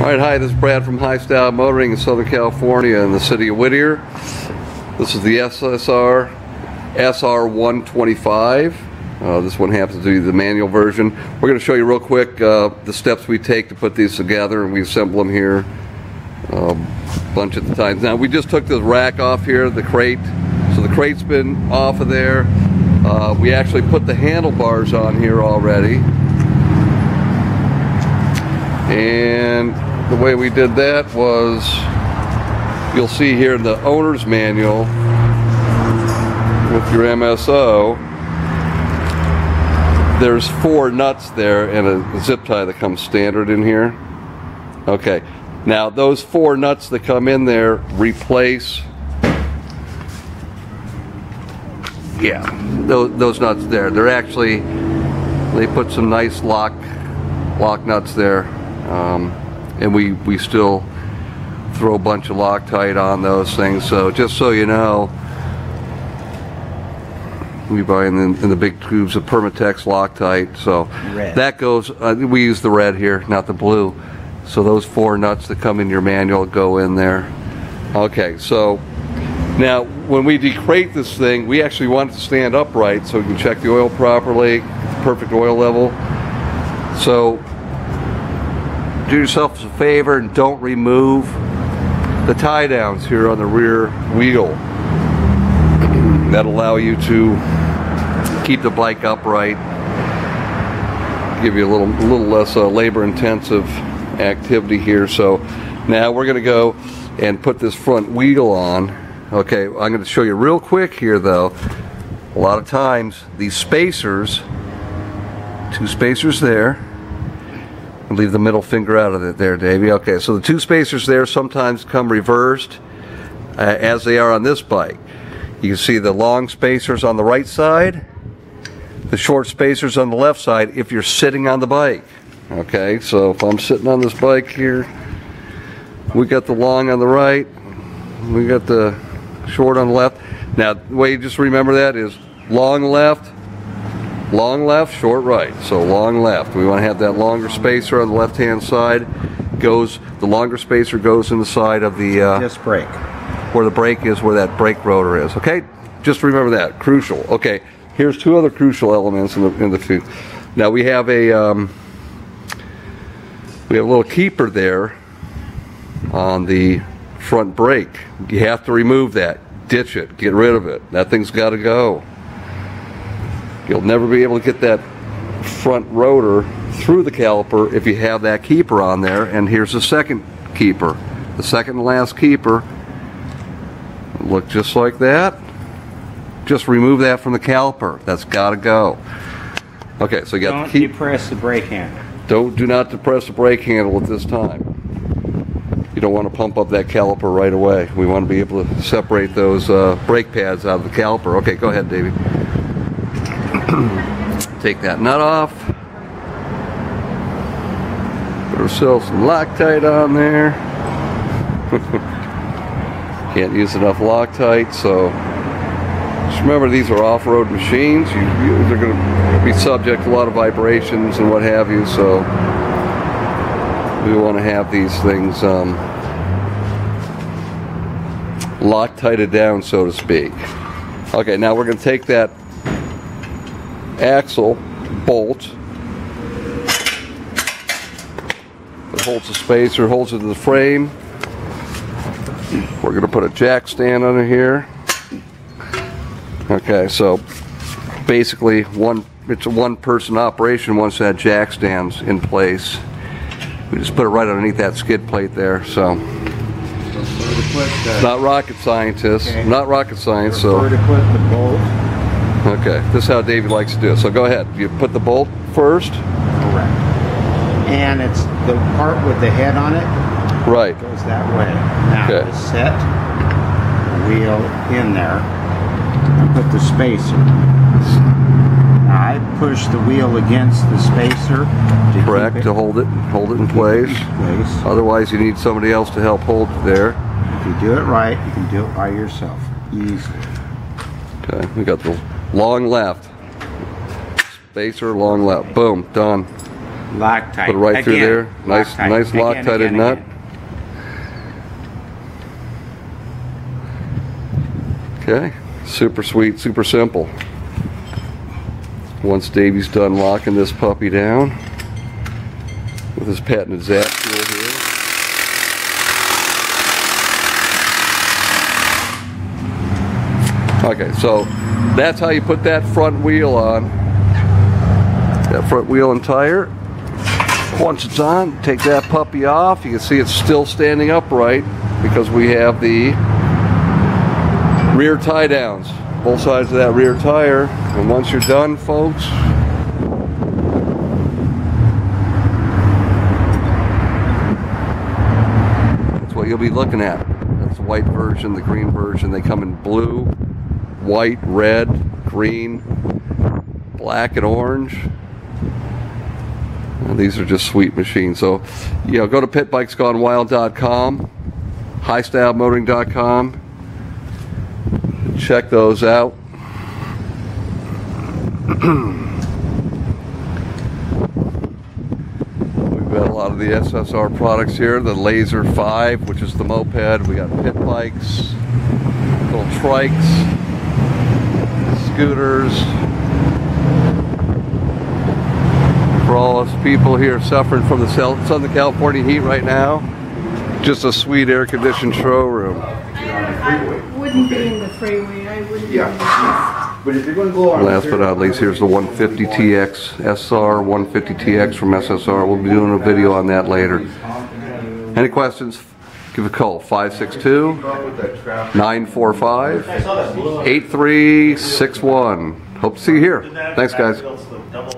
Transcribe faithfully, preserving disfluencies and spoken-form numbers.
Alright, hi, this is Brad from High Style Motoring in Southern California in the city of Whittier. This is the S S R S R one twenty-five. Uh, this one happens to be the manual version. We're going to show you real quick uh, the steps we take to put these together, and we assemble them here uh, a bunch of the times. Now, we just took this rack off here, the crate. So the crate's been off of there. Uh, we actually put the handlebars on here already. And the way we did that was, you'll see here in the owner's manual with your M S O, there's four nuts there and a zip tie that comes standard in here. Okay, now those four nuts that come in there replace, yeah, those, those nuts there. They're actually, they put some nice lock, lock nuts there. Um, and we, we still throw a bunch of Loctite on those things, so just so you know, we buy in the, in the big tubes of Permatex Loctite, so red. That goes, uh, we use the red here, not the blue, so those four nuts that come in your manual go in there. Okay, so now when we decrate this thing, we actually want it to stand upright so we can check the oil properly, perfect oil level. So do yourself a favor and don't remove the tie downs here on the rear wheel. That'll allow you to keep the bike upright, give you a little, a little less uh, labor intensive activity here. So now we're going to go and put this front wheel on. Okay, I'm going to show you real quick here though. A lot of times these spacers, two spacers there, leave the middle finger out of it there, Davey. Okay, so the two spacers there sometimes come reversed uh, as they are on this bike. You can see the long spacers on the right side, the short spacers on the left side if you're sitting on the bike. Okay, so if I'm sitting on this bike here, we got the long on the right, we got the short on the left. Now, the way you just remember that is long left, long left, short right. So long left, we want to have that longer spacer on the left hand side. Goes, the longer spacer goes in the side of the uh, disc brake, where the brake is, where that brake rotor is. Okay, just remember that, crucial. Okay, here's two other crucial elements in the in the food. Now we have a um, we have a little keeper there on the front brake. You have to remove that, ditch it, get rid of it. That thing's got to go. You'll never be able to get that front rotor through the caliper if you have that keeper on there. And here's the second keeper, the second and last keeper. Look just like that. Just remove that from the caliper. That's got to go. Okay, so you got the keeper. Don't depress the brake handle. Don't do not depress the brake handle at this time. You don't want to pump up that caliper right away. We want to be able to separate those uh, brake pads out of the caliper. Okay, go ahead, Davey. Take that nut off. Put ourselves some Loctite on there. Can't use enough Loctite, so just remember these are off-road machines. You, you, they're going to be subject to a lot of vibrations and what have you, so we want to have these things um, Loctited down, so to speak. Okay, now we're going to take that axle bolt that holds the spacer, holds it to the frame. We're going to put a jack stand under here. Okay, so basically one it's a one person operation once that jack stand's in place. We just put it right underneath that skid plate there, so it's not rocket scientist, okay. Not rocket science, so to put the bolt. Okay, this is how Davey likes to do it. So go ahead. You put the bolt first. Correct. And it's the part with the head on it. Right. It goes that way. Now okay. To set the wheel in there and put the spacer. I push the wheel against the spacer. To Correct. Keep it, to hold it, hold it in place. place. Otherwise, you need somebody else to help hold it there. If you do it right, you can do it by yourself easily. Okay, we got the long left spacer, long left, boom, done. Loctite. Put it right again. Through there. Nice, Loctite. nice again, Loctited again, nut. Again. Okay, super sweet, super simple. Once Davey's done locking this puppy down with his patented zap tool here, okay, so that's how you put that front wheel on, that front wheel and tire. Once it's on, take that puppy off. You can see it's still standing upright because we have the rear tie downs, both sides of that rear tire. And once you're done, folks, that's what you'll be looking at. That's the white version, the green version. They come in blue, white, red, green, black, and orange. And these are just sweet machines. So, you know, go to pit bikes gone wild dot com, high style motoring dot com. Check those out. We've got a lot of the S S R products here. The laser five, which is the moped. We got pit bikes, little trikes, scooters. For all us people here suffering from the Southern California heat right now, just a sweet air-conditioned showroom. I wouldn't be in the freeway. I wouldn't. Yeah. But if you're going to go on. Last but not least, here's the one fifty T X, S R one fifty T X from S S R. We'll be doing a video on that later. Any questions? Give a call, five six two, nine four five, eight three six one. Hope to see you here. Thanks, guys.